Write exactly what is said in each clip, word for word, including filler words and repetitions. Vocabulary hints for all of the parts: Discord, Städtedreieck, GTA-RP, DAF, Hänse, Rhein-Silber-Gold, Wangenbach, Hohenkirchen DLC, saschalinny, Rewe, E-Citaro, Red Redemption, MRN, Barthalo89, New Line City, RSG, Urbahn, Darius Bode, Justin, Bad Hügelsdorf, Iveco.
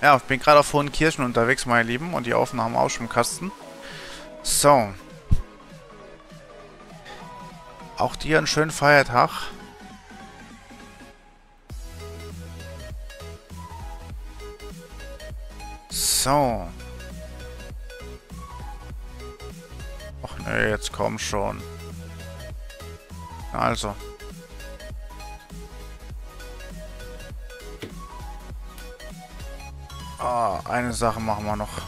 Ja, ich bin gerade auf Hohenkirchen unterwegs, meine Lieben. Und die Aufnahmen auch schon im Kasten. So. Auch dir einen schönen Feiertag. So. Ach ne, jetzt komm schon. Also. Ah, eine Sache machen wir noch.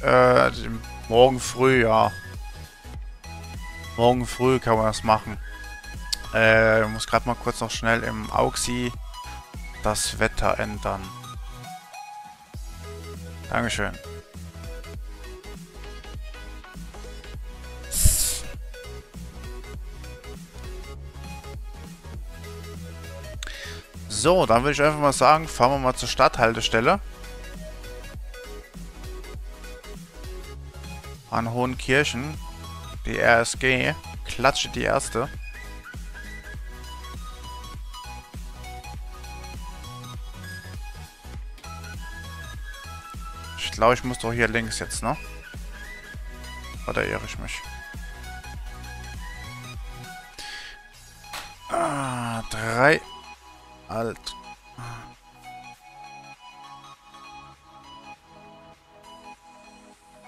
äh, morgen früh, ja. Morgen früh kann man das machen. Äh, muss gerade mal kurz noch schnell im Auxi das Wetter ändern. Dankeschön. So, dann würde ich einfach mal sagen, fahren wir mal zur Stadthaltestelle. An Hohenkirchen. Die R S G. Klatsche die erste. Ich glaube, ich muss doch hier links jetzt, ne? Oder irre ich mich? Ah, drei... Alt.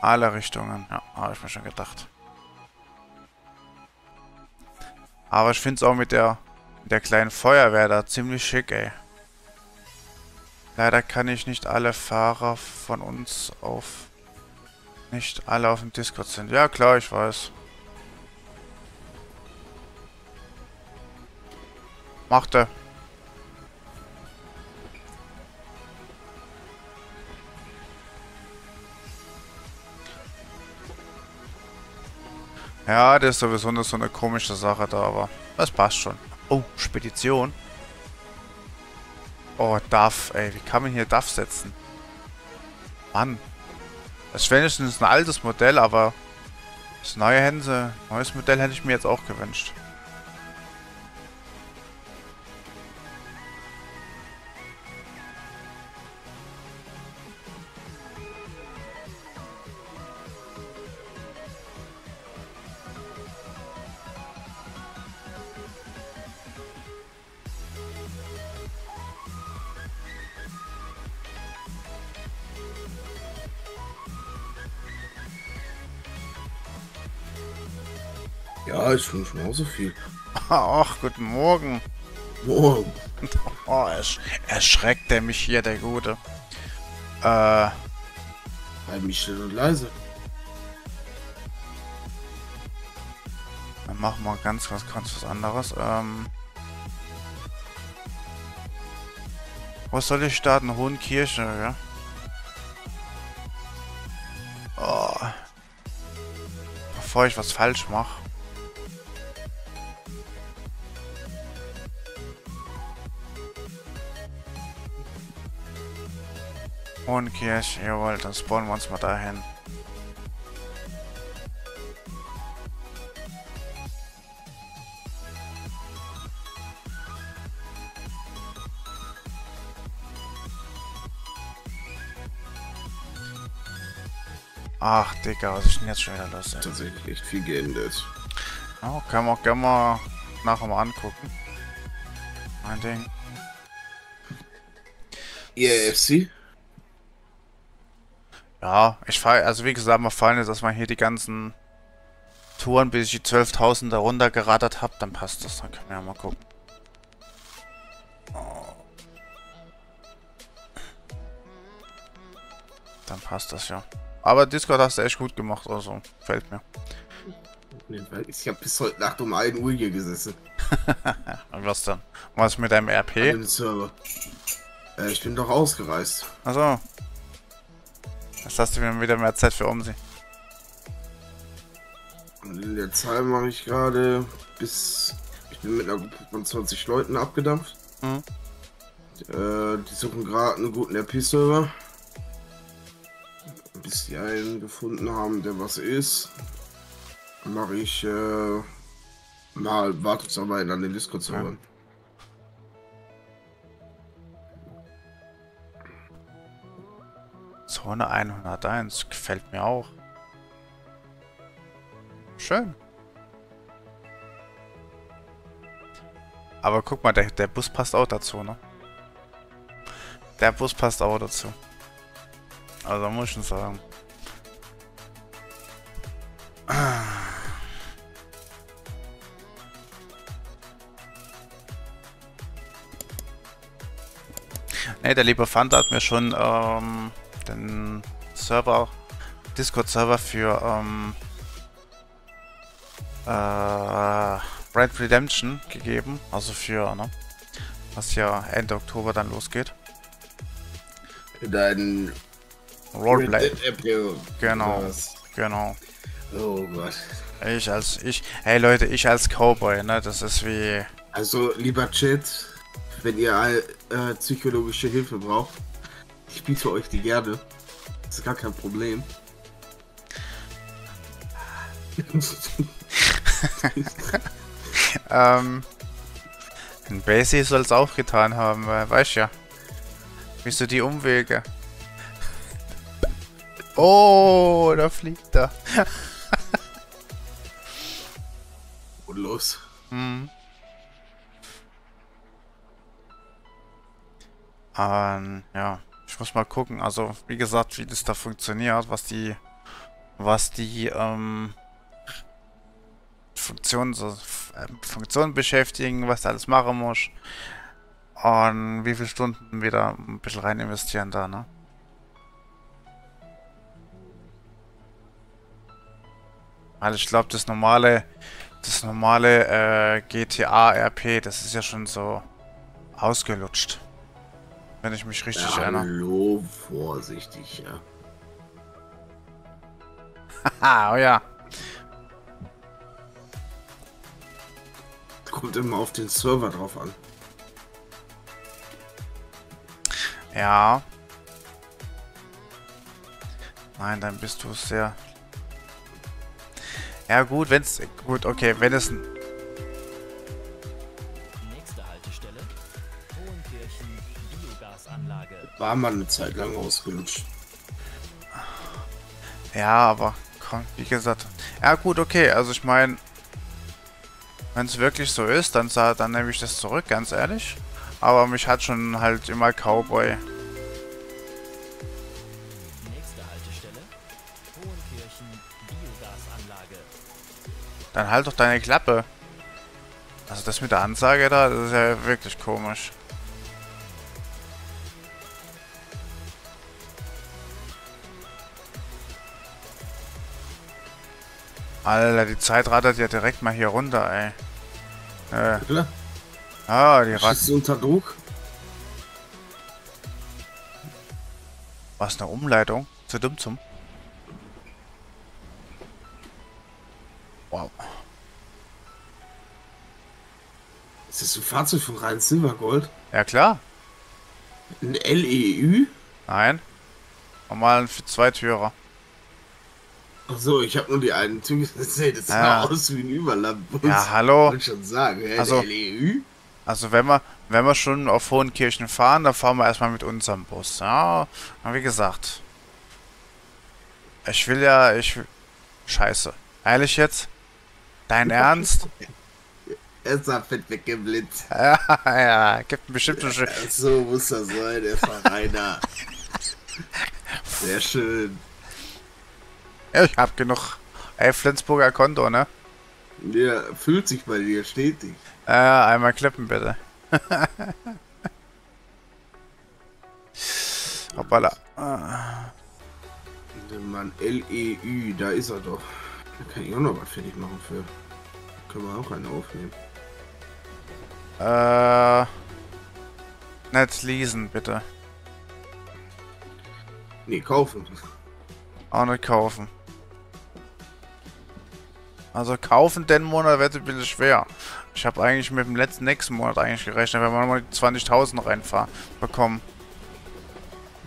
Alle Richtungen. Ja, habe ich mir schon gedacht. Aber ich finde es auch mit der, mit der kleinen Feuerwehr da ziemlich schick, ey. Leider kann ich nicht alle Fahrer von uns auf... Nicht alle auf dem Discord sind. Ja, klar, ich weiß. Macht er. Ja, das ist sowieso nur so eine komische Sache da, aber das passt schon. Oh, Spedition. Oh, D A F, ey. Wie kann man hier D A F setzen? Mann. Das ist wenigstens ein altes Modell, aber das neue Hänse, neues Modell hätte ich mir jetzt auch gewünscht. Ja, ich wünsche mir auch so viel. Ach, guten Morgen. Morgen. Oh, ersch erschreckt er mich hier, der Gute. Äh. Bei mich still und leise. Dann machen wir ganz, ganz, ganz was anderes. Ähm. Wo soll ich starten? Hohenkirchen, ja? Oh. Bevor ich was falsch mache. Hohenkirchen, jawohl, dann spawnen wir uns mal dahin. Ach, Digga, was ist denn jetzt schon wieder los? Ey? Tatsächlich echt viel geändert. Oh, können wir auch gerne mal nachher mal angucken. Mein Ding. E A F C? Ja, ich fahre, also wie gesagt, mal fallen ist, dass man hier die ganzen Touren, bis ich die zwölftausend da runter gerattert habe, dann passt das. Dann können wir ja mal gucken. Oh. Dann passt das ja. Aber Discord hast du echt gut gemacht, also fällt mir. Ich habe bis heute Nacht um ein Uhr hier gesessen. Und was dann? Was mit deinem R P? Äh, ich bin doch ausgereist. Achso. Jetzt hast du mir wieder mehr Zeit für Umsehen. In der Zahl mache ich gerade bis... Ich bin mit einer Gruppe von zwanzig Leuten abgedampft. Mhm. Äh, die suchen gerade einen guten R P-Server. Bis die einen gefunden haben, der was ist, mache ich äh, mal Wartungsarbeiten an den Discord-Servern. vorne hunderteins. Gefällt mir auch. Schön. Aber guck mal, der, der Bus passt auch dazu, ne? Der Bus passt auch dazu. Also muss ich schon sagen. Ne, der liebe Fanta hat mir schon ähm, den Server, Discord-Server für ähm, äh, Red Redemption gegeben, also für, ne, was ja Ende Oktober dann losgeht. Dann Roleplay. Genau, genau. Oh Gott. Ich als, ich, hey Leute, ich als Cowboy, ne, das ist wie... Also, lieber Chat, wenn ihr äh, psychologische Hilfe braucht, ich biete euch die gerne. Das ist gar kein Problem. ähm, ein Basie soll es auch getan haben, weil, weißt ja. Bist du die Umwege? Oh, da fliegt er. Und los. Mhm. Ähm, ja, ich muss mal gucken. Also, wie gesagt, wie das da funktioniert, was die, was die, ähm, Funktionen, so, äh, Funktionen beschäftigen, was du alles machen musst. Und wie viele Stunden wieder ein bisschen rein investieren da, ne? Also ich glaube, das normale, das normale äh, G T A R P, das ist ja schon so ausgelutscht. Wenn ich mich richtig ja, erinnere. Hallo, vorsichtig, ja. Haha, oh ja. Kommt immer auf den Server drauf an. Ja. Nein, dann bist du sehr... Ja gut, wenn es... Gut, okay, wenn es... Nächste Haltestelle, Hohenkirchen Biogasanlage. War mal eine Zeit lang ausgelutscht. Ja, aber komm, wie gesagt. Ja gut, okay, also ich meine... Wenn es wirklich so ist, dann, dann nehme ich das zurück, ganz ehrlich. Aber mich hat schon halt immer Cowboy. Nächste Haltestelle, Hohenkirchen Biogasanlage. Dann halt doch deine Klappe. Also das mit der Ansage da, das ist ja wirklich komisch. Alter, die Zeit rattert ja direkt mal hier runter, ey. Äh. Ja. Ah, die Ratten. Ist unter Druck? Was, eine Umleitung? Zu dumm zum. Wow. Ist das ein Fahrzeug von Rhein-Silber-Gold? Ja, klar. Ein L E Ü? Nein. Normalen Zweitürer. Achso, ich habe nur die einen Tür gesehen. Das sah ja aus wie ein Überlappen. Ja, hallo. Wollte schon sagen, ja, also, L E Ü? Also wenn wir, wenn wir schon auf Hohenkirchen fahren, dann fahren wir erstmal mit unserem Bus. Ja, wie gesagt. Ich will ja, ich... Scheiße. Ehrlich jetzt? Dein Ernst? Er war fett weggeblitzt. Ja, ja, gibt bestimmt schon... Ja, so muss das sein, der Vereiner. Sehr schön. Ja, ich hab genug... Ey, Flensburger Konto, ne? Ja, fühlt sich bei dir stetig. Äh, einmal klippen bitte. Hoppala. Mann, L E Ü, da ist er doch. Da kann ich auch noch was fertig machen für. Da können wir auch einen aufnehmen. Äh. Nicht leasen, bitte. Nee, kaufen. Auch nicht kaufen. Also kaufen den Monat wird ein bisschen schwer. Ich habe eigentlich mit dem letzten nächsten Monat eigentlich gerechnet, wenn wir nochmal die zwanzigtausend reinfahren bekommen.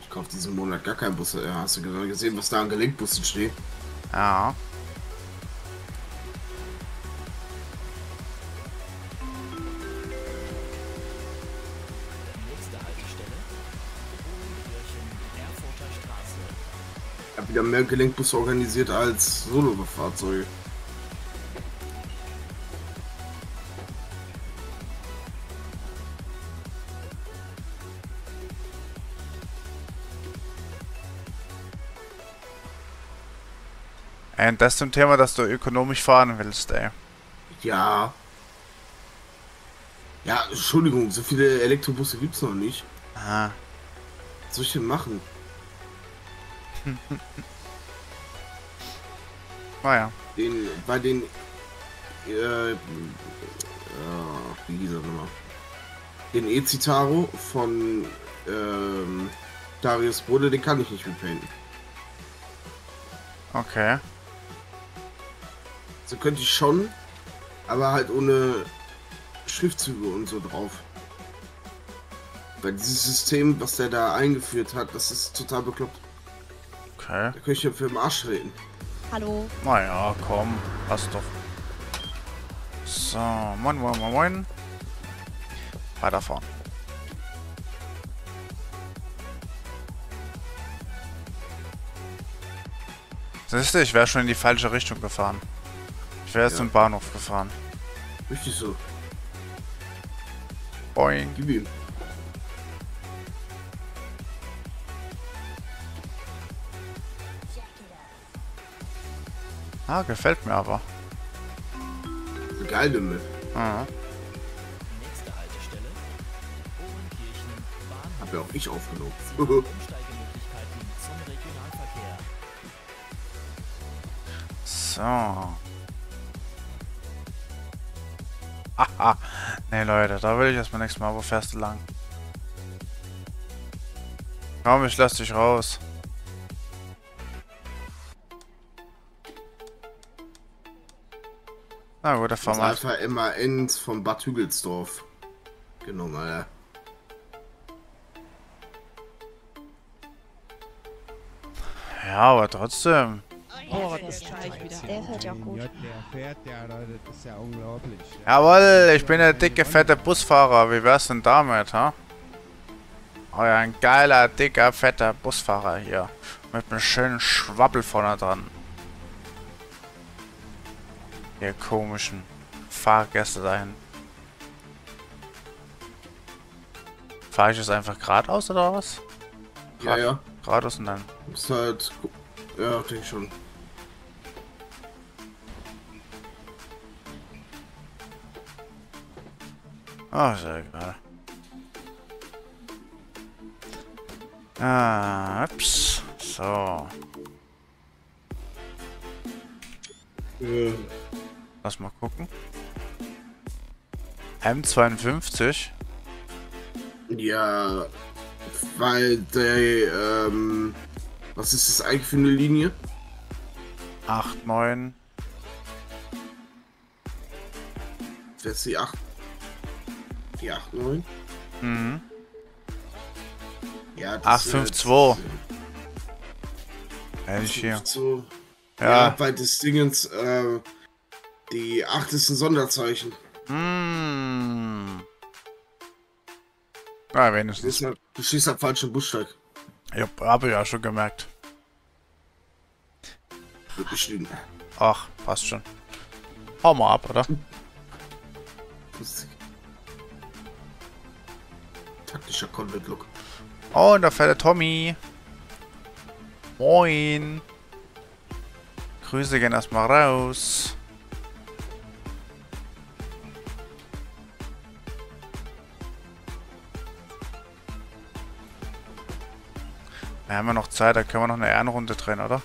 Ich kaufe diesen Monat gar keinen Bus. Ja, hast du gesehen, was da an Gelenkbussen steht? Ja. Nächste Haltestelle, Hohenkirchen, Erfurter Straße. wieder mehr Gelenkbusse organisiert als Solo-Fahrzeuge. Und das zum Thema, dass du ökonomisch fahren willst, ey. Ja. Ja, Entschuldigung, so viele Elektrobusse gibt's noch nicht. Aha. Was soll ich denn machen? Naja. Oh den, bei den... Äh... äh wie hieß er nochmal? Den E-Citaro von... Ähm... Darius Bode, den kann ich nicht mitpainten. Okay. So könnte ich schon, aber halt ohne Schriftzüge und so drauf. Weil dieses System, was der da eingeführt hat, das ist total bekloppt. Okay. Da könnte ich ja für den Arsch reden. Hallo. Naja, komm, passt doch. So, moin, moin, moin, moin. Weiterfahren. Siehst du, ich wäre schon in die falsche Richtung gefahren. Ich wäre jetzt zum Bahnhof gefahren. Richtig so. Boing. Gib ihm. Ah, gefällt mir aber. Geil, Dumme. Ah. Nächste Haltestelle, Hohenkirchen, Bahnhof. Hab ja auch ich aufgenommen. So. Haha. Ne Leute, da will ich erstmal nächstes Mal. Wo fährst du lang? Komm, ich lass dich raus. Na gut, da fahren wir. Das Alpha M R N von Bad Hügelsdorf. Genau, Alter. Ja, aber trotzdem. Oh, was ist das? Der fährt ja gut. Jawohl, ich bin der dicke, fette Busfahrer. Wie wär's denn damit, ha? Euer ein geiler, dicker, fetter Busfahrer hier. Mit einem schönen Schwabbel vorne dran. Ihr komischen Fahrgäste dahin. Fahr ich jetzt einfach geradeaus oder was? Grad, ja, ja. Geradeaus und dann. Ist halt. Ja, denke ich schon. Ah, ist ja egal. Ah, ups. So. Äh. Lass mal gucken. M zweiundfünfzig? Ja, weil der, ähm... was ist das eigentlich für eine Linie? acht, neun. Das ist die acht. Die acht, neun? Mhm. Ja, das acht, fünf, zwei. Ehrlich hier. Ja, weil des Dingens, äh, die acht ist ein Sonderzeichen. Hm. Ja, wenigstens. Du stehst am falschen Bussteig. Ja, habe ich ja schon gemerkt. Wird geschrieben. Ach, passt schon. Hau mal ab, oder? Taktischer Convent-Look. Oh, und da fährt der Tommy. Moin. Grüße gehen erstmal raus. Da haben wir noch Zeit, da können wir noch eine Ehrenrunde drehen, oder?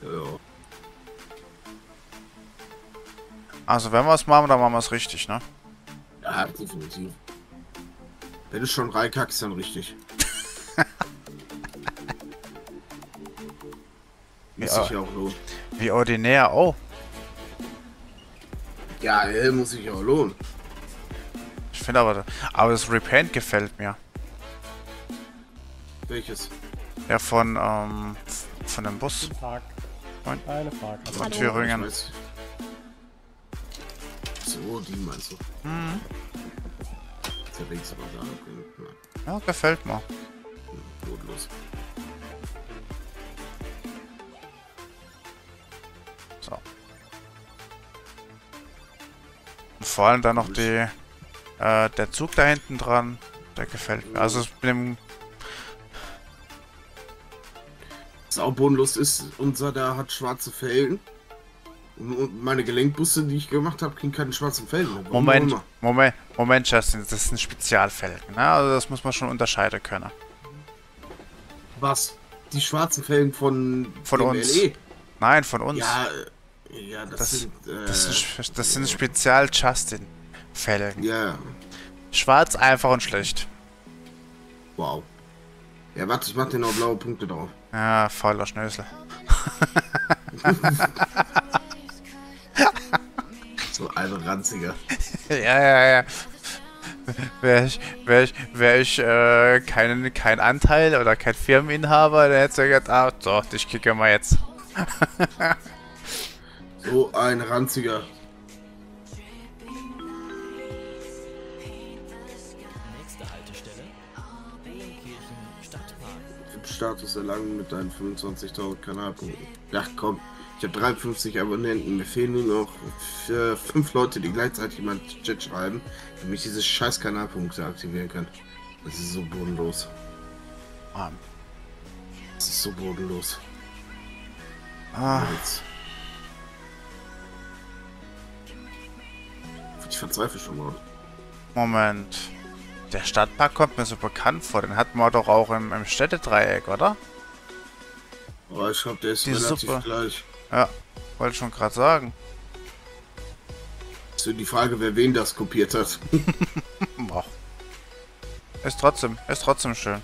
Ja. Also, wenn wir es machen, dann machen wir es richtig, ne? Ja, definitiv. Wenn du schon reinkackst, dann richtig. Muss ich auch lohnen. Wie ordinär, oh. Ja, muss ich auch lohnen. Ich finde aber, aber das Repaint gefällt mir. Welches? Ja, von, ähm, von dem Bus. Moin. Von Thüringen. So, die meinst du? Mhm. Ja, gefällt mir. Gut los. Und vor allem dann noch die, äh, der Zug da hinten dran. Der gefällt mir. Also mit dem... Was auch bodenlos ist, unser da hat schwarze Felgen. Und meine Gelenkbusse, die ich gemacht habe, kriegen keine schwarzen Felgen. Moment, Moment, Moment, Justin, das sind Spezialfelgen, ne? Also das muss man schon unterscheiden können. Was? Die schwarzen Felgen von... Von uns. L E? Nein, von uns. Ja, ja das, das sind... Äh, das sind, das sind Spezial-Justin-Felgen. Ja. Schwarz, einfach und schlecht. Wow. Ja, warte, ich mach dir noch blaue Punkte drauf. Ja, fauler Schnösel. So ein ranziger. Ja, ja, ja. Wäre ich, wär ich, wär ich äh, kein, kein Anteil oder kein Firmeninhaber, dann hätte ich ja gedacht, ah, doch, dich kicke mal jetzt. So ein ranziger. Nächste Haltestelle. Status erlangen mit deinen fünfundzwanzigtausend Kanalpunkten. Ach komm. Ich habe dreiundfünfzig Abonnenten, mir fehlen nur noch vier, fünf Leute, die gleichzeitig in meinen Chat schreiben, damit ich diese scheiß Kanalpunkte aktivieren kann. Das ist so bodenlos. Mann. Das ist so bodenlos. Ah. Ich verzweifle schon mal. Moment. Der Stadtpark kommt mir so bekannt vor, den hatten wir doch auch im, im Städtedreieck, oder? Aber ich glaube, der ist relativ Suppe. Gleich. Ja, wollte schon gerade sagen. Ist die Frage, wer wen das kopiert hat. Boah. Ist trotzdem, ist trotzdem schön.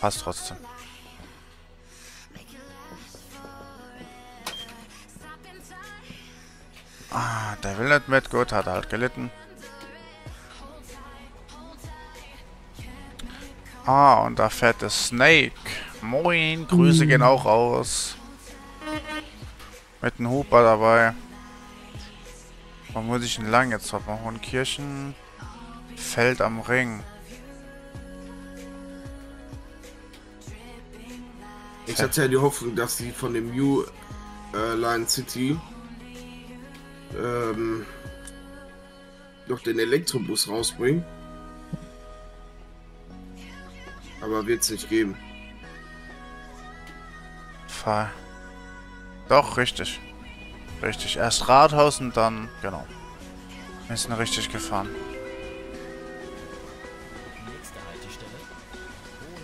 Passt trotzdem. Ah, der will nicht mit, gut, hat halt gelitten. Ah, und da fährt der Snake. Moin, Grüße gehen auch raus. Mit einem Huber dabei. Wo muss ich denn lang jetzt? Hohenkirchen. Feld am Ring. Ich hatte ja die Hoffnung, dass sie von dem New Line City ähm, noch den Elektrobus rausbringen. Aber wird es nicht geben. Fall. Doch, richtig. Richtig. Erst Rathaus und dann, genau. Wir sind richtig gefahren. Nächste Haltestelle.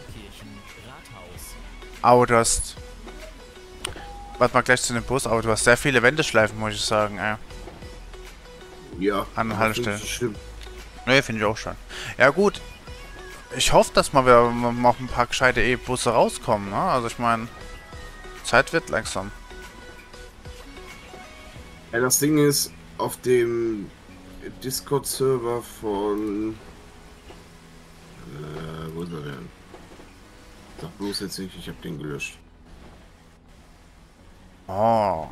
Hohenkirchen, Rathaus. Aber du hast... Warte mal gleich zu dem Bus, aber du hast sehr viele Wendeschleifen, muss ich sagen, ey. Ja. An der Haltestelle. Das ist schlimm. Nee, finde ich auch schon. Ja, gut. Ich hoffe, dass mal wir noch ein paar gescheite E-Busse rauskommen, ne? Also ich meine, Zeit wird langsam. Ja, das Ding ist, auf dem Discord-Server von... Äh, wo ist er denn? Sag bloß jetzt nicht, ich habe den gelöscht. Oh.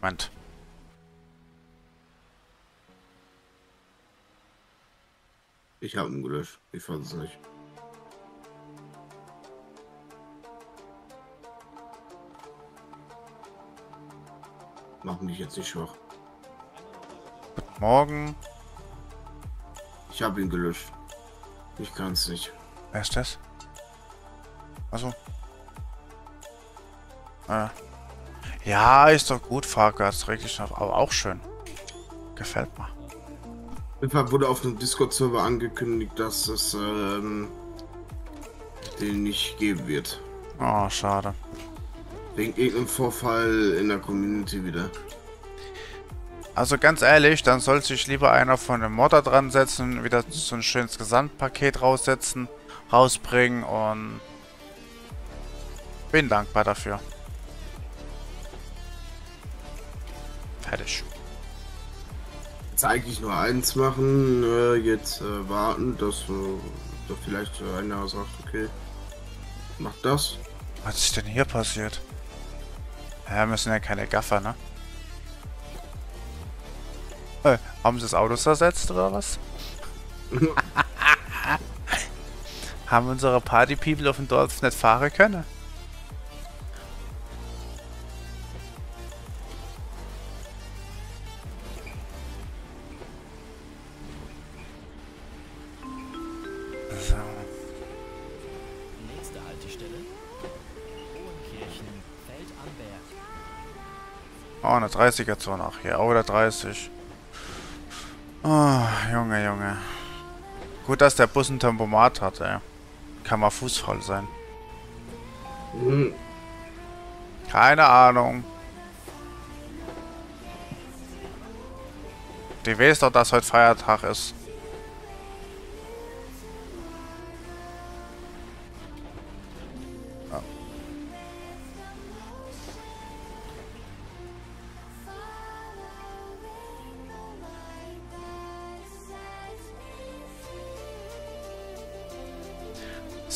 Moment. Ich habe ihn gelöscht. Ich fand es nicht. Mach mich jetzt nicht schwach. Guten Morgen. Ich habe ihn gelöscht. Ich kann es nicht. Wer ist das? Achso. Ah. Ja, ist doch gut, Fahrgast. Richtig, aber auch schön. Gefällt mir. Wurde auf dem Discord-Server angekündigt, dass es ähm, den nicht geben wird. Oh, schade. Wegen irgendeinem Vorfall in der Community wieder. Also ganz ehrlich, dann soll sich lieber einer von dem Modder dran setzen, wieder so ein schönes Gesamtpaket raussetzen, rausbringen und bin dankbar dafür. Fertig. Jetzt eigentlich nur eins machen, äh, jetzt äh, warten, dass, äh, dass vielleicht einer sagt, okay, mach das. Was ist denn hier passiert? Ja, wir sind ja keine Gaffer, ne? Äh, haben sie das Auto ersetzt oder was? haben unsere Party-People auf dem Dorf nicht fahren können. So. Nächste Haltestelle. Hohenkirchen, Feld am Berg. Oh, eine dreißiger-Zone auch hier. Oder dreißig. Oh, Junge, Junge. Gut, dass der Bus ein Tempomat hat, ey. Kann mal fußvoll sein. Mhm. Keine Ahnung. Die weiß doch, dass heute Feiertag ist.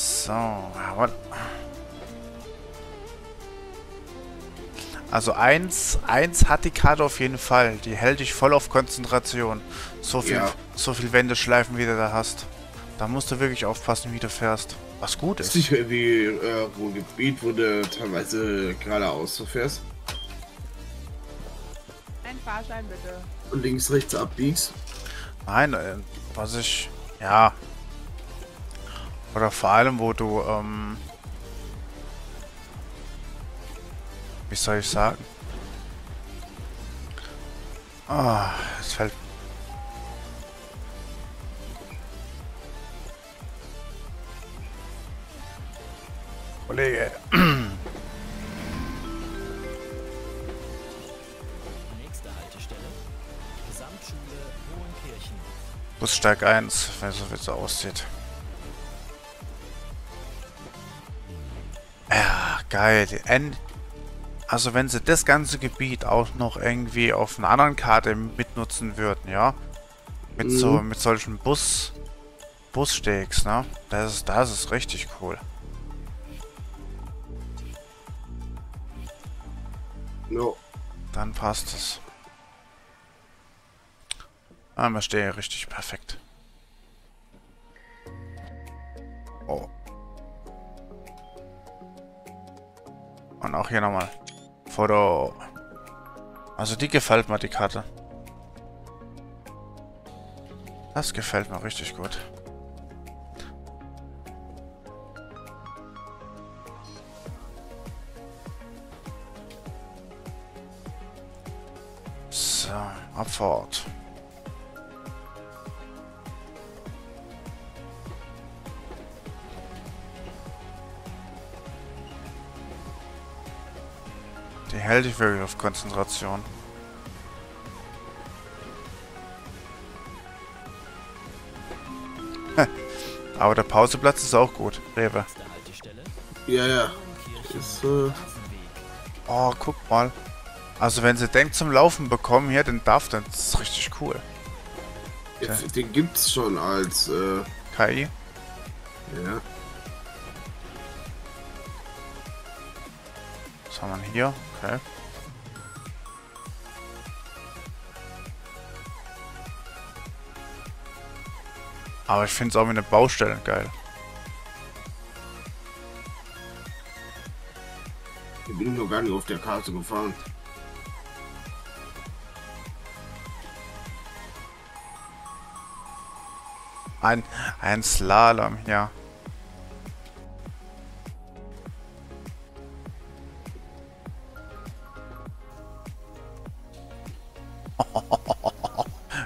So, jawohl. Also eins, eins hat die Karte auf jeden Fall. Die hält dich voll auf Konzentration. So viel, ja. So viel Wendeschleifen, wie du da hast. Da musst du wirklich aufpassen, wie du fährst. Was gut ist. Sicher wie äh, wo ein Gebiet, wo du teilweise geradeaus so fährst. Ein Fahrschein bitte. Und links, rechts abbiegst. Nein, äh, was ich... Ja. Oder vor allem, wo du, ähm, wie soll ich sagen? Ah, oh, es fällt... Kollege. Nächste Haltestelle. Gesamtschule Hohenkirchen. Bussteig eins, wenn so wie es so aussieht. Geil, End also wenn sie das ganze Gebiet auch noch irgendwie auf einer anderen Karte mitnutzen würden, ja? Mit mhm. so mit solchen Bus Bussteaks, ne? Das ist, das ist richtig cool. No. Dann passt es. Ah, wir stehen richtig perfekt. Oh. Und auch hier nochmal. Foto. Also die gefällt mir, die Karte. Das gefällt mir richtig gut. So, Abfahrt. Die hält dich wirklich auf Konzentration. Aber der Pauseplatz ist auch gut, Rewe. Ja, ja. Ist, äh oh, guck mal. Also wenn sie Denk zum Laufen bekommen hier, den D A F, dann ist das richtig cool. Ja, den gibt's schon als äh K I. Ja. Was haben wir hier? Okay. Aber ich finde es auch mit den Baustellen geil. Ich bin noch gar nicht auf der Karte gefahren. Ein, ein Slalom, ja.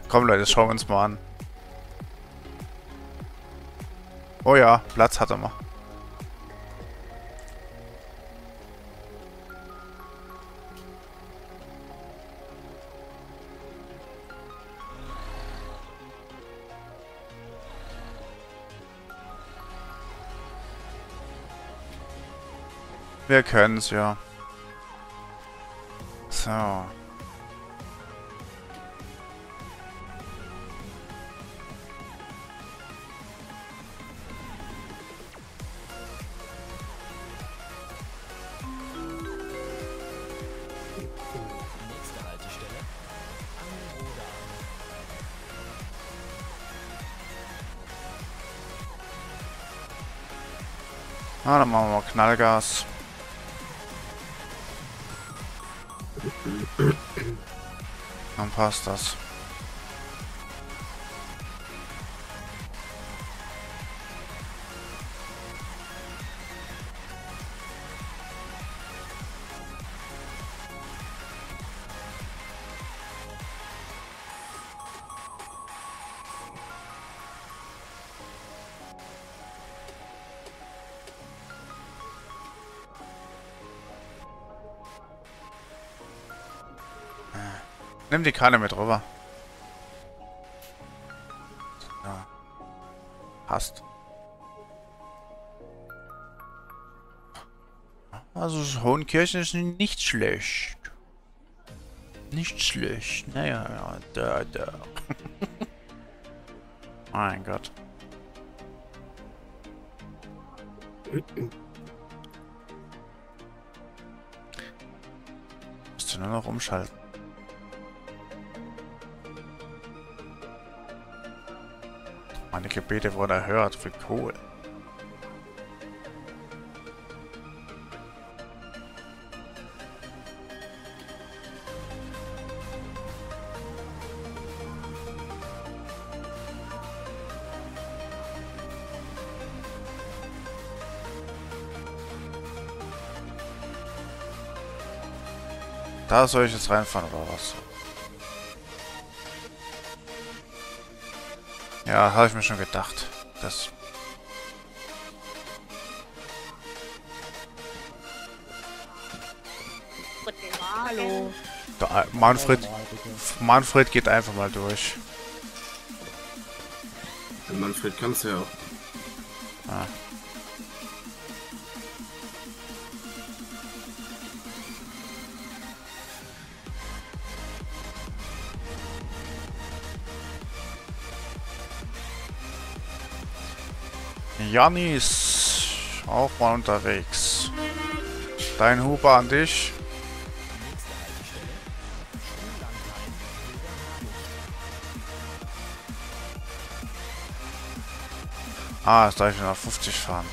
Komm Leute, schauen wir uns mal an. Oh ja, Platz hat er mal. Wir können's ja. So. Ah, dann machen wir mal Knallgas. Dann passt das. Nimm die Kanne mit rüber. Ja. Passt. Also Hohenkirchen ist nicht schlecht. Nicht schlecht. Naja, ja, da, da. Mein Gott. Musst du nur noch umschalten. Meine Gebete wurden erhört, wie cool. Da soll ich jetzt reinfahren oder was? Ja, habe ich mir schon gedacht. Das. Hallo. Da, Manfred, Manfred geht einfach mal durch. Der Manfred kann's ja auch. Ah. Janis, auch mal unterwegs. Dein Huber an dich. Ah, jetzt darf ich nach fünfzig fahren.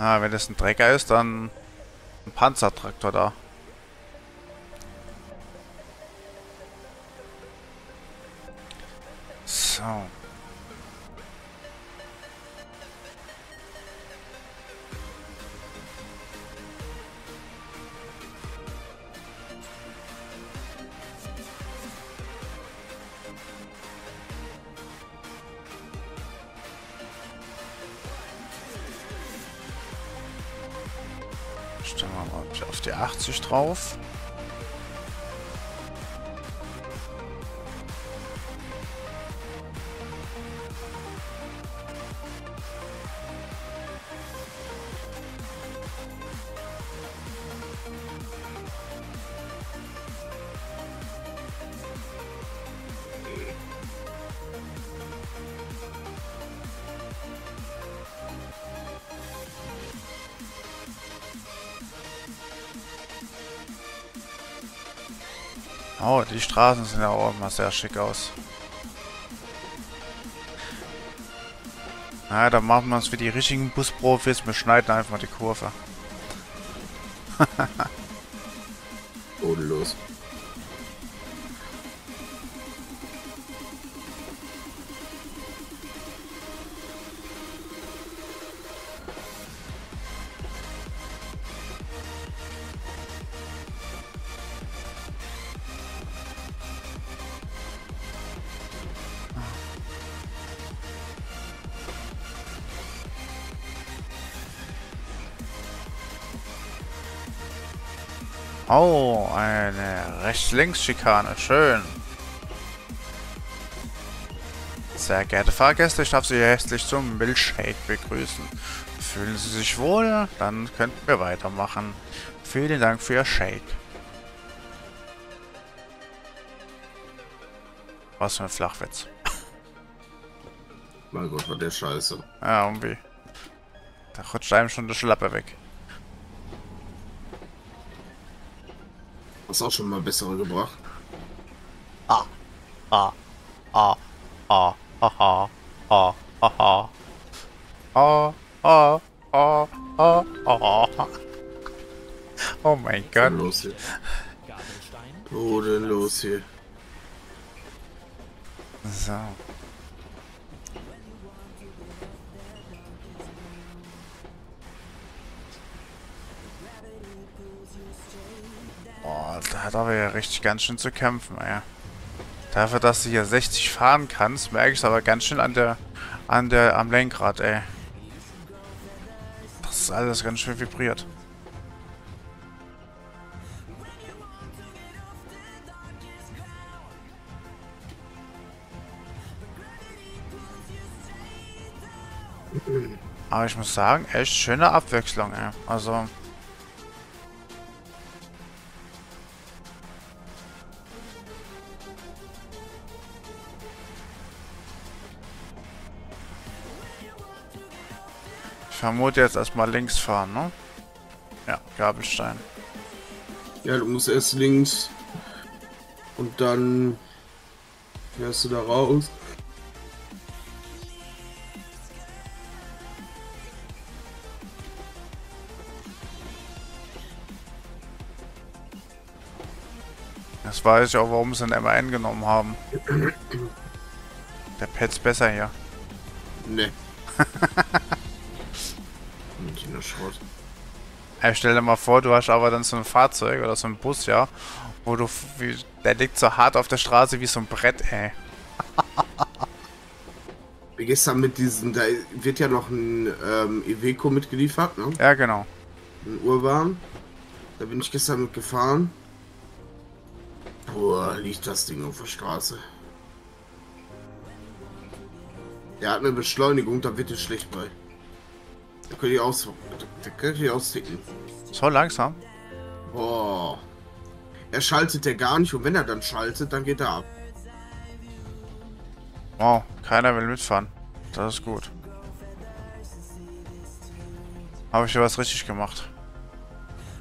Ah, wenn das ein Trecker ist, dann ein Panzertraktor da. Stellen wir mal auf die achtzig drauf. Oh, die Straßen sehen ja auch immer sehr schick aus. Na ja, da machen wir es wie die richtigen Busprofis. Wir schneiden einfach mal die Kurve. Ohne los. Oh, eine Rechts-Links-Schikane. Schön. Sehr geehrte Fahrgäste, ich darf Sie herzlich zum Milchshake begrüßen. Fühlen Sie sich wohl? Dann könnten wir weitermachen. Vielen Dank für Ihr Shake. Was für ein Flachwitz. Mein Gott, war der scheiße. Ja, irgendwie. Da rutscht einem schon die Schlappe weg. Hast auch schon mal bessere gebracht. Ah, ah, ah, ah, ah, ah, ah, ah, ah, ah, ah, ah. Oh mein Gott. Was ist denn los hier? So. Boah, da hat aber ja richtig ganz schön zu kämpfen, ey. Dafür, dass du hier sechzig fahren kannst, merke ich es aber ganz schön an der, an der, am Lenkrad, ey. Das ist alles ganz schön vibriert. Aber ich muss sagen, echt schöne Abwechslung, ey. Also... Ich vermute jetzt erstmal links fahren, ne? Ja, Gabelstein. Ja, du musst erst links und dann fährst du da raus. Das weiß ich auch, warum sie den M R N genommen haben. Der Pet's besser hier. Nee. Schrott. Ey, stell dir mal vor, du hast aber dann so ein Fahrzeug oder so ein Bus, ja, wo du, wie, der liegt so hart auf der Straße wie so ein Brett, ey. Wie gestern mit diesen, da wird ja noch ein ähm, Iveco mitgeliefert, ne? Ja, genau. Ein Urbahn. Da bin ich gestern mitgefahren. Boah, liegt das Ding auf der Straße. Der hat eine Beschleunigung, da wird es schlecht bei. Da könnt ihr aus, da könnt ihr austicken. So langsam. Boah. Er schaltet ja gar nicht und wenn er dann schaltet, dann geht er ab. Wow, keiner will mitfahren. Das ist gut. Habe ich hier was richtig gemacht.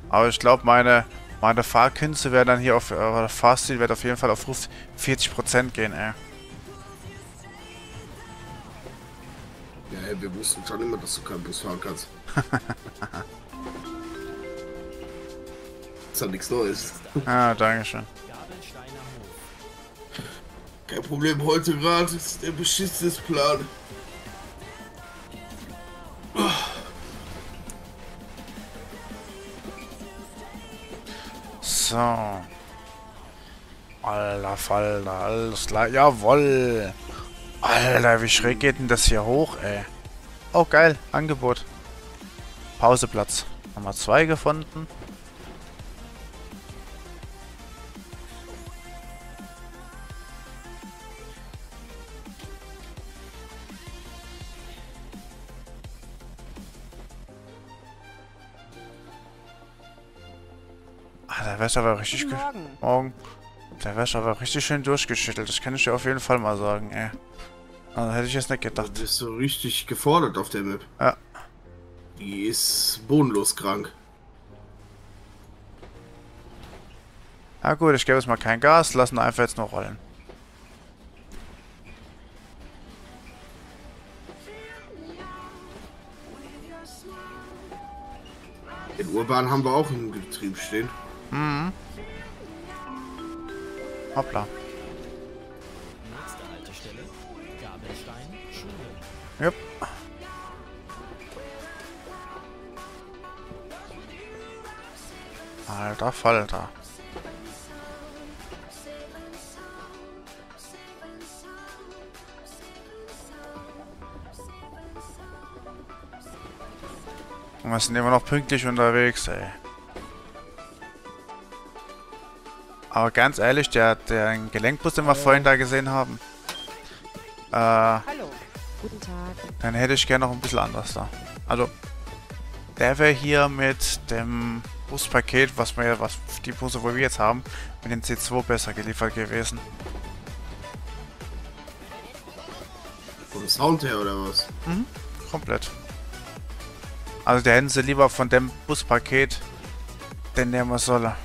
Aber ich glaube, meine, meine Fahrkünste werden dann hier auf, äh, Fahrstil wird auf jeden Fall auf Ruf vierzig Prozent gehen, ey. Ja, wir wussten schon immer, dass du keinen Bus fahren kannst. Ist ja nichts Neues. Ah, danke schön. Kein Problem, heute gerade ist der beschissene Plan. So. Alter Falter, alles klar. Jawoll. Alter, wie schräg geht denn das hier hoch, ey? Oh, geil. Angebot. Pauseplatz. Haben wir zwei gefunden. Ah, der Wäscher war richtig... Morgen. Morgen. Der Wäscher war richtig schön durchgeschüttelt. Das kann ich dir auf jeden Fall mal sagen, ey. Also hätte ich jetzt nicht gedacht. Du bist so richtig gefordert auf der Map. Ja. Die ist bodenlos krank. Na gut, ich gebe jetzt mal kein Gas, lassen einfach jetzt noch rollen. Den Urbahn haben wir auch im Betrieb stehen. Mhm. Hoppla. Yep. Alter Falter. Und wir sind immer noch pünktlich unterwegs, ey. Aber ganz ehrlich, der, der Gelenkbus, den wir Hallo. vorhin da gesehen haben. Äh, Hallo. Guten Tag. Dann hätte ich gerne noch ein bisschen anders da. Also, der wäre hier mit dem Buspaket, was wir, was die Busse, wo wir jetzt haben, mit dem C zwei besser geliefert gewesen. Vom Sound her oder was? Mhm, komplett. Also, der hätten sie lieber von dem Buspaket, den nehmen wir solle.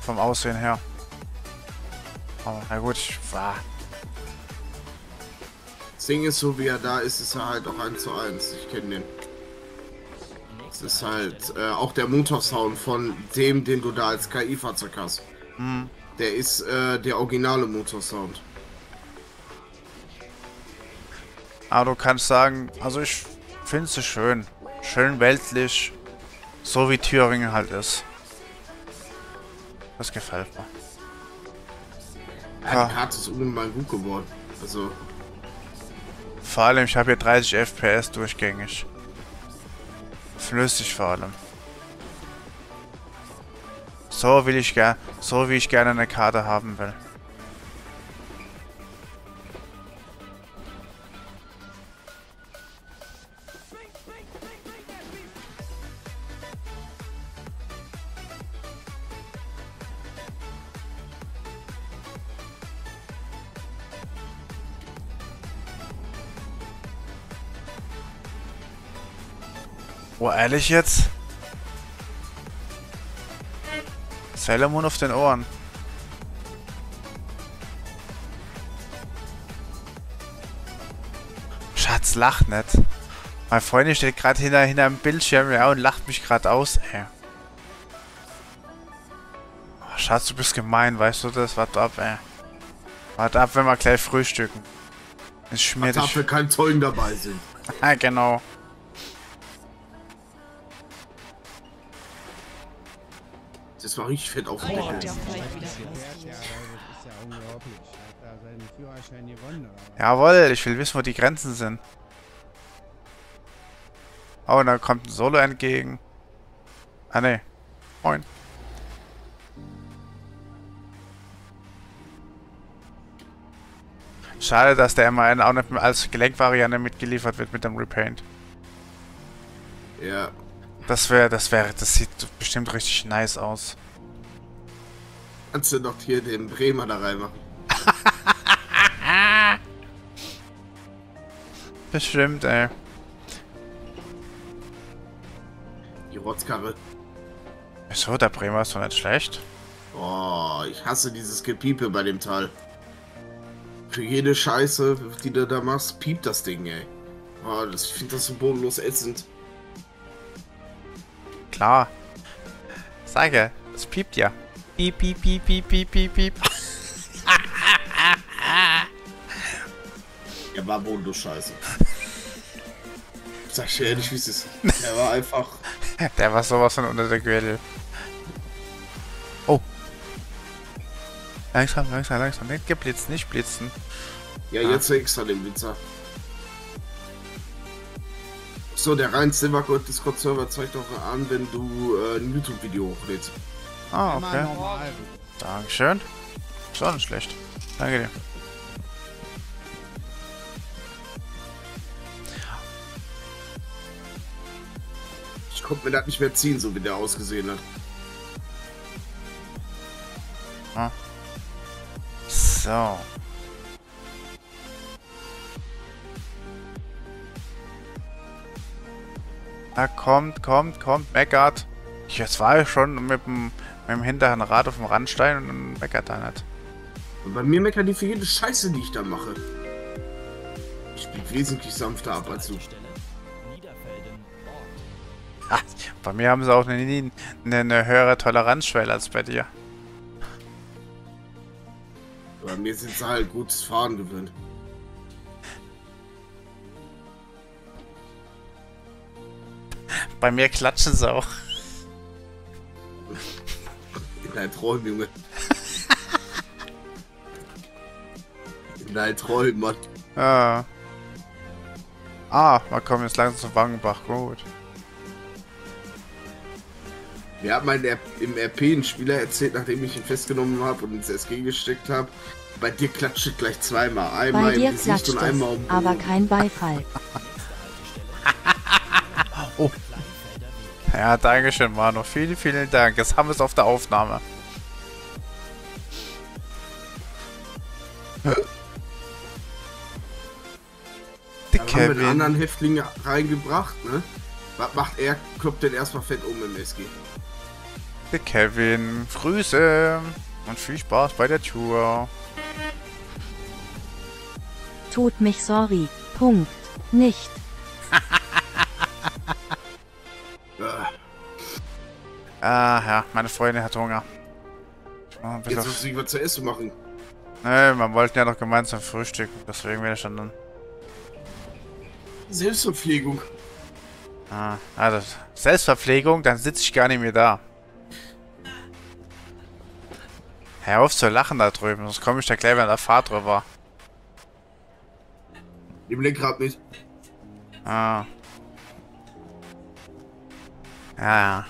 Vom Aussehen her. Aber na gut, ich war. Das Ding ist, so wie er da ist, ist er halt auch eins zu eins. Ich kenne den. Es ist halt äh, auch der Motorsound von dem, den du da als K I-Fahrzeug hast. Mhm. Der ist äh, der originale Motorsound. Aber du kannst sagen, also ich finde sie schön. Schön weltlich. So wie Thüringen halt ist. Das gefällt mir. Ja. Die Karte ist ungemein gut geworden. Also. Vor allem, ich habe hier dreißig F P S durchgängig. Flüssig vor allem. So will ich gerne, so wie ich gerne eine Karte haben will. Oh, ehrlich jetzt? Sailor Moon auf den Ohren. Schatz, lach nicht. Mein Freund steht gerade hinter, hinter dem Bildschirm, ja, und lacht mich gerade aus, ey. Oh, Schatz, du bist gemein, weißt du das? Wart ab, ey. Wart ab, wenn wir gleich frühstücken. Ich schmier dich. Dafür kein Zeugen dabei sind. Ah, genau. Das war richtig fett auf dem Deckel. Jawohl, ich will wissen, wo die Grenzen sind. Oh, und da kommt ein Solo entgegen. Ah, ne. Moin. Schade, dass der M R N auch nicht als Gelenkvariante mitgeliefert wird mit dem Repaint. Ja. Das wäre, das wäre, das sieht bestimmt richtig nice aus. Kannst du doch hier den Bremer da reinmachen. Bestimmt, ey. Die Rotzkarre. Wieso, der Bremer ist doch nicht schlecht. Oh, ich hasse dieses Gepiepe bei dem Teil. Für jede Scheiße, die du da machst, piept das Ding, ey. Oh, das, ich finde das so bodenlos ätzend. Klar. Sage, es piept ja. Piep, piep, piep, piep, piep, piep, piep. Er war wohl nur Scheiße. Sag ich ehrlich, wie es ist. Der war einfach. Der war sowas von unter der Gürtel. Oh. Langsam, langsam, langsam. Nicht geblitzt, nicht blitzen. Ja, ah. Jetzt extra den Blitzer. So, der Rhein-Silber-Gold Discord-Server zeigt auch an, wenn du äh, ein YouTube-Video hochlädst. Ah, okay. Dankeschön. Ist auch nicht schlecht. Danke dir. Ich konnte mir das nicht mehr ziehen, so wie der ausgesehen hat. Ah. So. Na kommt, kommt, kommt, meckert. Ich, jetzt war ich schon mit dem, mit dem hinteren Rad auf dem Randstein und dann meckert er nicht. Und bei mir meckern die für jede Scheiße, die ich da mache. Ich spiele wesentlich sanfter ab als du. Ach, bei mir haben sie auch eine, eine, eine höhere Toleranzschwelle als bei dir. Bei mir sind sie halt gutes Fahren gewöhnt. Bei mir klatschen sie auch. In deinen Träumen, Junge. In deinen Träumen, Mann. Ah. Ah, wir kommen jetzt langsam zu Wangenbach. Gut. Wir haben einen R im R P einen Spieler erzählt, nachdem ich ihn festgenommen habe und ins S G gesteckt habe. Bei dir klatscht es gleich zweimal. Einmal im Gesicht und einmal um. Aber kein Beifall. Oh. Ja, danke schön, Manu. Vielen, vielen Dank. Jetzt haben wir es auf der Aufnahme. Die haben wir den anderen Häftling reingebracht, ne? Was macht er? Kloppt den erstmal fett um im S G. Der Kevin, Grüße und viel Spaß bei der Tour. tut mich sorry, Punkt, nicht. Ah ja, meine Freundin hat Hunger. Jetzt muss ich was zu essen machen. Nee, wir wollten ja doch gemeinsam frühstücken, deswegen bin ich schon dann. Selbstverpflegung. Ah, also Selbstverpflegung, dann sitze ich gar nicht mehr da. Hör auf zu lachen da drüben, sonst komme ich da gleich an der Fahrt drüber. Im Lenkrad nicht. Ah. Ja, ja.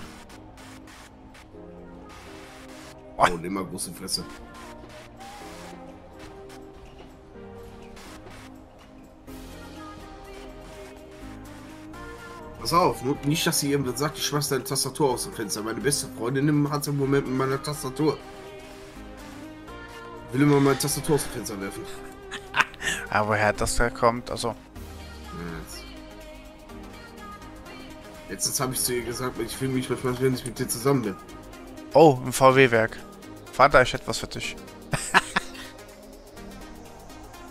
Oh, nimm mal große Fresse. Pass auf, nicht, dass sie irgendwann sagt, ich schmeiß deine Tastatur aus dem Fenster. Meine beste Freundin hat im Moment mit meiner Tastatur. Ich will immer meine Tastatur aus dem Fenster werfen. Aber woher das herkommt, also. Letztens habe ich zu ihr gesagt, ich fühle mich manchmal, wenn ich mit dir zusammen bin. Oh, im V W-Werk. Vater, ich hätte was für dich.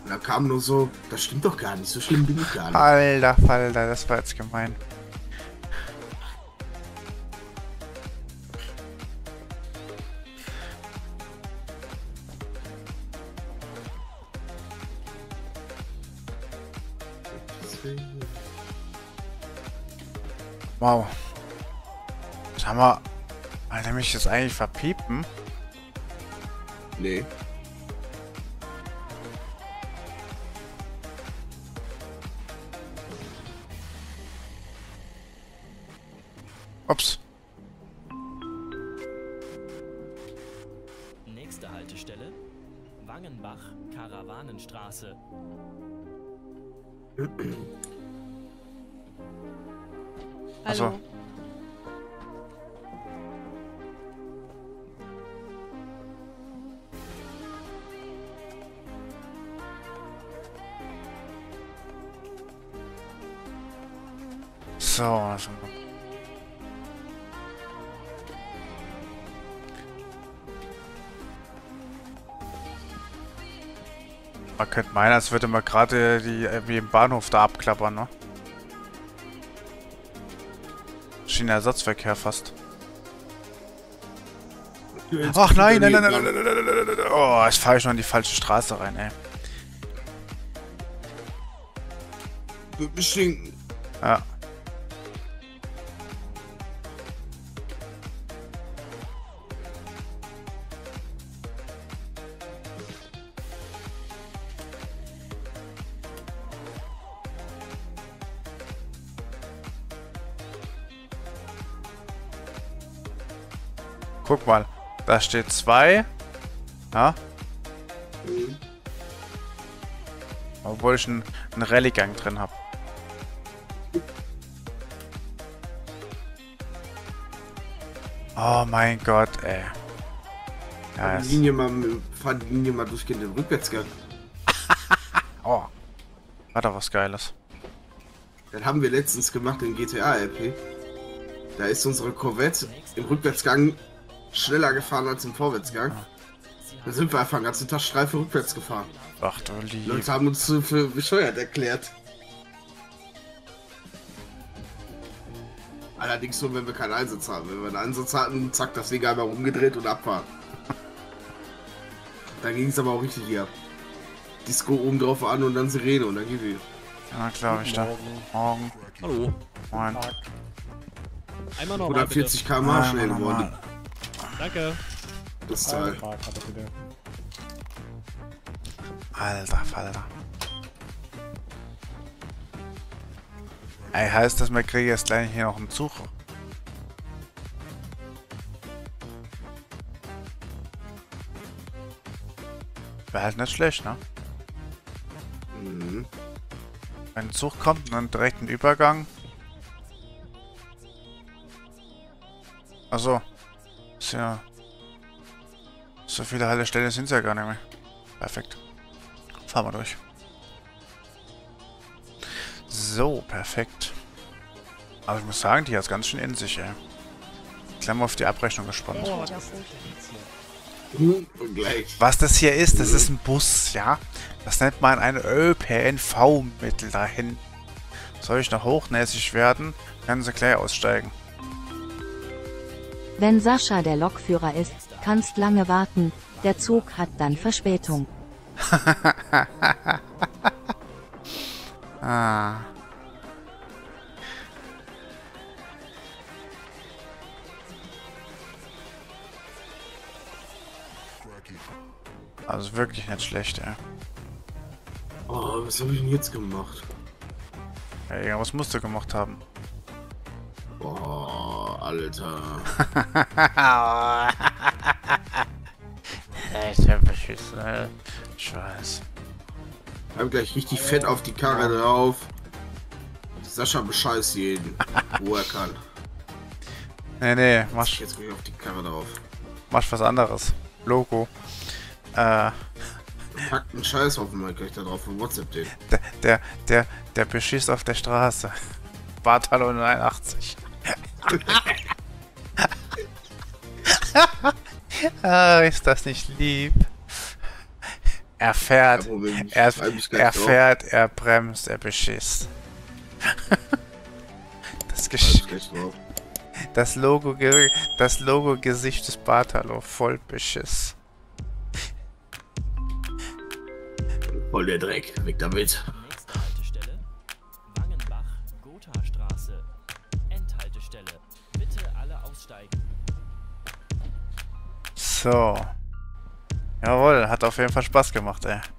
Da kam nur so, das stimmt doch gar nicht, so schlimm bin ich gar nicht. Alter, Falter, das war jetzt gemein. Wow. Was haben wir... Alter, mich jetzt eigentlich verpiepen? Nee. Ups. Nächste Haltestelle. Wangenbach, Karawanenstraße. Also. Hallo. So, also. Man könnte meinen, als würde man gerade die wie im Bahnhof da abklappern, ne? Schienenersatzverkehr fast. Ach nein, nein, nein, nein, nein, nein, nein, nein. Oh, jetzt fahre ich noch in die falsche Straße rein, ey. Wird mich stinken. Ja. Guck mal, da steht zwei. Ja. Mhm. Obwohl ich einen, einen Rallye-Gang drin habe. Oh mein Gott, ey. Ja, die Linie mal, fahr die Linie mal durchgehend im Rückwärtsgang. Oh. War doch was Geiles. Das haben wir letztens gemacht in G T A R P. Da ist unsere Corvette im Rückwärtsgang schneller gefahren als im Vorwärtsgang. Ja. Da sind wir einfach den ganzen Tag Streife rückwärts gefahren. Ach du Liebe. Leute haben uns für bescheuert erklärt. Allerdings nur, wenn wir keinen Einsatz haben. Wenn wir einen Einsatz hatten, zack, das Ding einmal rumgedreht und abfahren. Dann ging es aber auch richtig hier ab. Disco oben drauf an und dann Sirene und dann geht es. Ja, glaube ich da. Morgen. Hallo. Moin. Einmal noch hundertvierzig Kilometer pro Stunde schnell geworden. Danke. Das Teil. Alter, Falter. Ey, heißt das, man kriegt jetzt gleich hier noch einen Zug? Wäre halt nicht schlecht, ne? Mhm. Wenn ein Zug kommt und dann direkt einen Übergang. Achso. Ist ja. So viele Haltestellen sind es ja gar nicht mehr. Perfekt. Fahren wir durch. So, perfekt. Aber ich muss sagen, die hat es ganz schön in sich, ey. Klammer auf die Abrechnung gespannt. Was das hier ist, das ist ein Bus, ja? Das nennt man ein Ö P N V-Mittel da hinten. Soll ich noch hochnäsig werden, kann sie gleich aussteigen. Wenn Sascha der Lokführer ist, kannst lange warten, der Zug hat dann Verspätung. Ah. Also wirklich nicht schlecht, ey. Oh, was habe ich denn jetzt gemacht? Ja, was musst du gemacht haben? Boah, Alter. Ich hab beschissen, Alter. Scheiß. Ich hab gleich richtig fett auf die Karre drauf. Sascha bescheißt jeden, wo er kann. Nee, nee, mach... Jetzt geh ich auf die Karre drauf. Mach was anderes. Logo. Äh... Packt einen Scheiß auf mal gleich da drauf von WhatsApp, den. Der, der, der, der beschießt auf der Straße. Bartalo neunundachtzig. Ah, ist das nicht lieb? Er fährt, er, er fährt, er bremst, er beschießt. Das Gesicht, das Logo, das Logo Gesicht des Bartalo, voll Beschiss. Voll der Dreck, weg damit. Nächste Haltestelle, Wangenbach-Gotha-Straße. Endhaltestelle, bitte alle aussteigen. So. Jawohl, hat auf jeden Fall Spaß gemacht, ey.